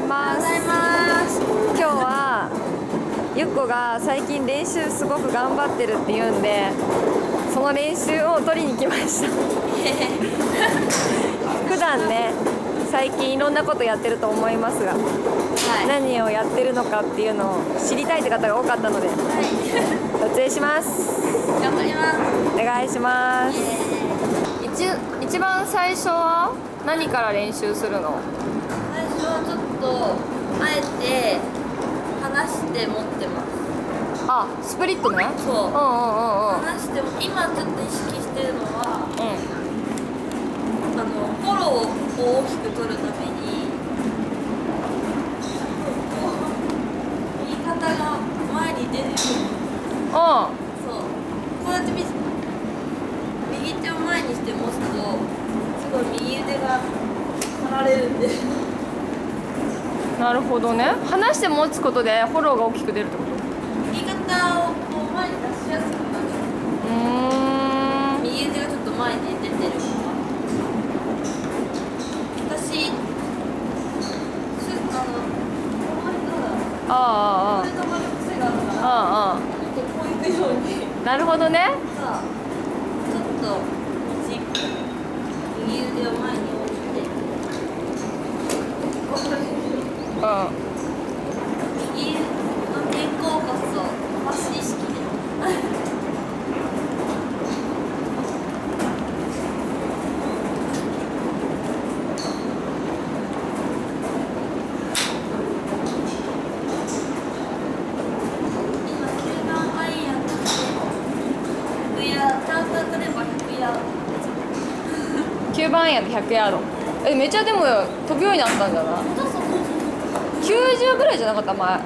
います。今日はゆっこが最近練習すごく頑張ってるっていうんで、その練習を取りに来ました。普段ね、最近いろんなことやってると思いますが、はい、何をやってるのかっていうのを知りたいって方が多かったので、はい、撮影します。頑張ります。お願いします。一番最初は何から練習するの？最初はちょっとあえて離して持ってます。あ、スプリットね。そう。うんうんうんうん。離しても今ちょっと意識してるのは、フォローを大きく取るために言い方が前に出るように。そう。こうやって右手を前にして持つとすごい右腕が張られるんで。なるほどね。離して持つことでフォローが大きく出るってこと。右肩をこう前に出しやすくなる。右腕がちょっと前に出てる。私、ああああ。腕の曲がる癖があるから。ああああ。こういくように。なるほどね。ちょっと右腕を前に置いて、右の肩甲骨を伸ばす意識で9番ヤード100ヤード。え、めっちゃでも飛ぶようになったんだな。90ぐらいじゃなかった前。9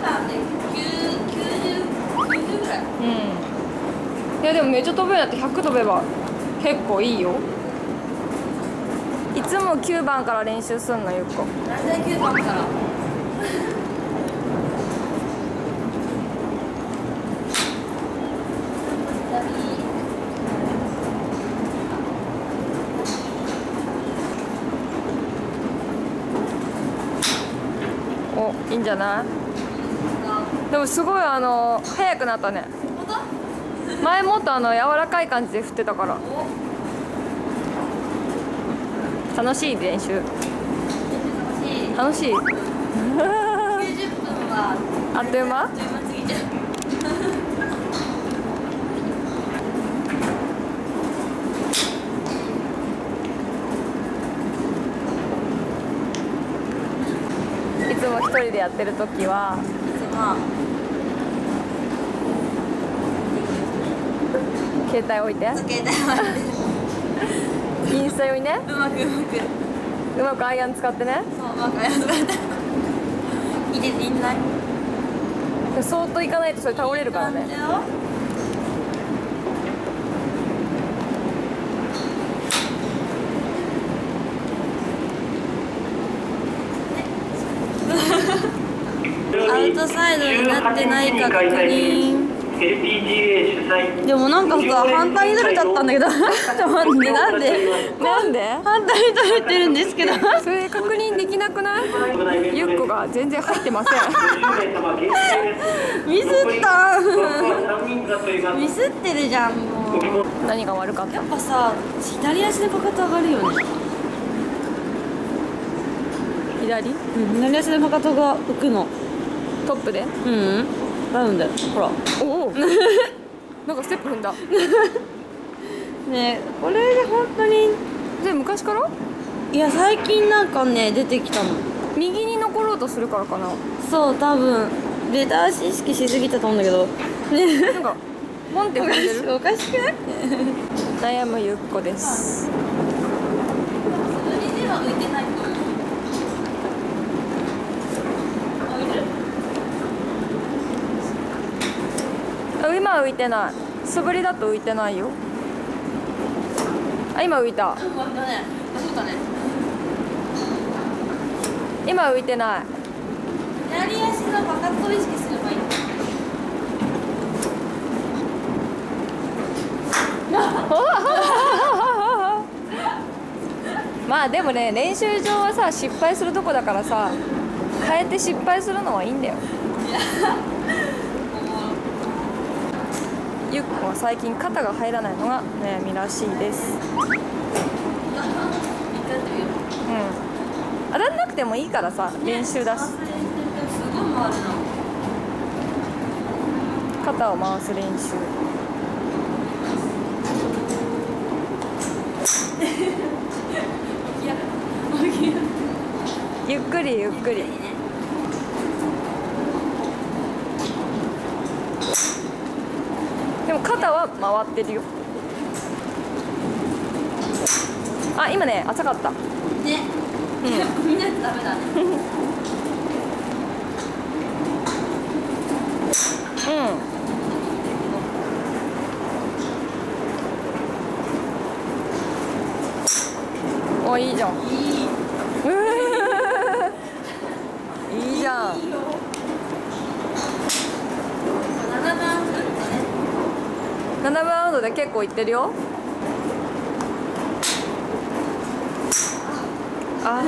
番で90ぐらい。うん。いやでもめっちゃ飛ぶようになって100飛べば結構いいよ。いつも9番から練習すんのゆっこ。大体9番から。いいんじゃない？でもすごい速くなったね。前もっと柔らかい感じで振ってたから。楽しい練習。楽しい。90分はあっという間？一人でやってる時は、携帯置いて。インスタ用にね。うまくアイアン使ってね。そう、うまくアイアン使って。いいんじゃない？そーっといかないとそれ倒れるからね。アウトサイドになってないか確認。でもなんかさ、反対に取れちゃったんだけど。なんで反対に取れてるんですけど。それ確認できなくない？ゆっこが全然入ってません。ミスった。ミスってるじゃんもう。何が悪かった？やっぱさ、左足でバカッと上がるよね。左？うん、左足でバカッとが浮くの。トップで、なるんだよ。ほら、おお、なんかステップ踏んだ。ねえ、これで本当に、で昔から？いや最近なんかね出てきたの。右に残ろうとするからかな。そう、多分出だし意識しすぎたと思うんだけど。ね、なんかポンって踏んでる。おかしくない？悩むゆっこです。腕は浮いてない。今は浮いてない。素振りだと浮いてないよ。あ、今浮いた。今浮いてない。左足のバカットを意識すればいい。まああでもね、練習場はさ失敗するとこだからさ、変えて失敗するのはいいんだよ。ゆっこは最近肩が入らないのが悩みらしいです。うん、当たんなくてもいいからさ、練習だし。肩を回す練習。ゆっくりゆっくり。でも肩は回ってるよ。あ、今ね、浅かった。ね。うん。みんなダメだね。うん。お、いいじゃん。いいじゃん。いいよ。7番アウトで結構いってるよ。あ、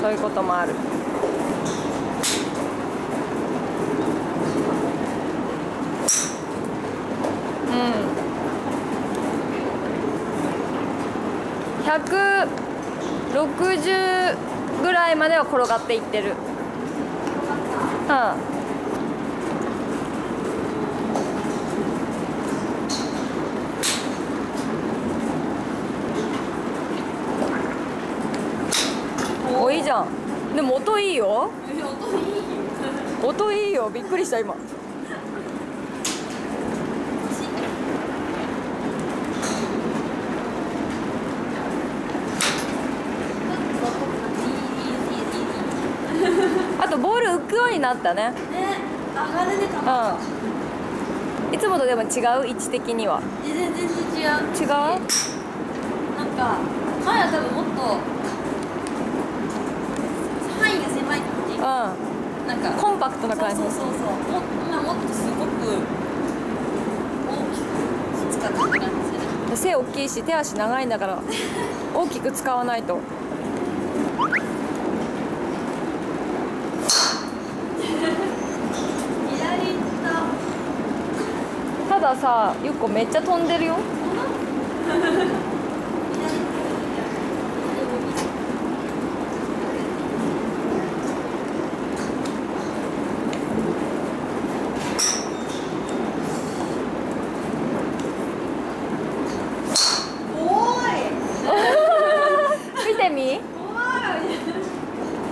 そういうこともある。うん。160ぐらいまでは転がっていってる。うん。でも音いいよ。音いいよ。びっくりした今。あとボール浮くようになったね。うん。いつもとでも違う、位置的には。全然違う。違う？なんか前は多分もっと。うん、なんかコンパクトな感じ。そうそうそう、もっとすごく大きく使ってる感じで、背大きいし手足長いんだから大きく使わないと。たださ、ゆっこめっちゃ飛んでるよ。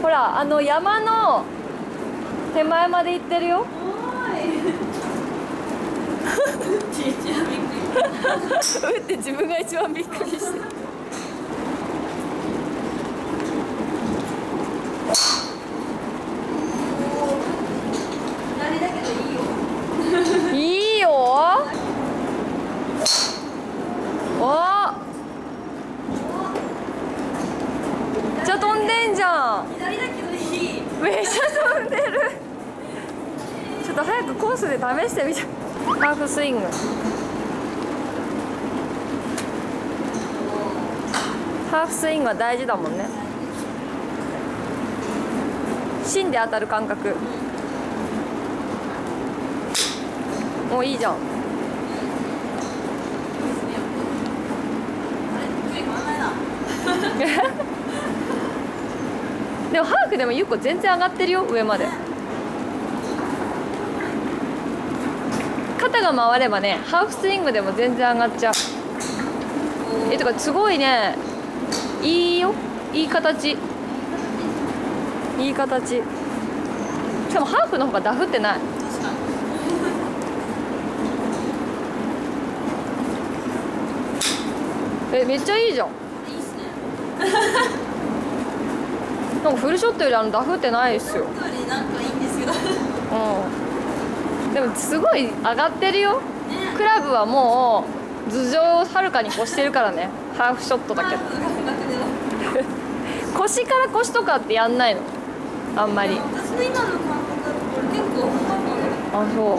ほら、あの山の手前まで行ってるよ。うって自分が一番びっくりして。誰だけどいいよ。いいよ。お。めっちゃ飛んでる。ちょっと早くコースで試してみちゃう。ハーフスイング。ハーフスイングは大事だもんね。芯で当たる感覚。もういいじゃん。でもハーフでもゆっこ全然上がってるよ、上まで。肩が回ればね、ハーフスイングでも全然上がっちゃう。え、とかすごいね、いいよ、いい形、いい形。しかもハーフの方がダフってない。え、めっちゃいいじゃん。いいっすね。なんかフルショットよりダフってないですよ。なんかいいんですけど。うん。でもすごい上がってるよ。クラブはもう頭上をはるかに越してるからね。ハーフショットだけど。腰から腰とかってやんないの。あんまり。私の今の感覚これ結構深いの。あ、そう。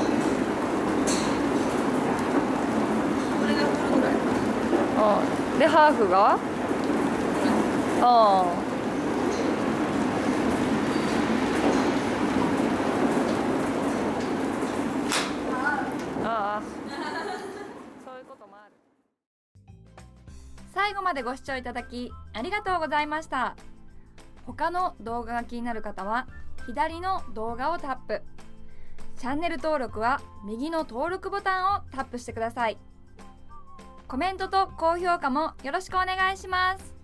これがこれぐらい。うん。でハーフが。ああ。最後までご視聴いただきありがとうございました。他の動画が気になる方は左の動画をタップ、チャンネル登録は右の登録ボタンをタップしてください。コメントと高評価もよろしくお願いします。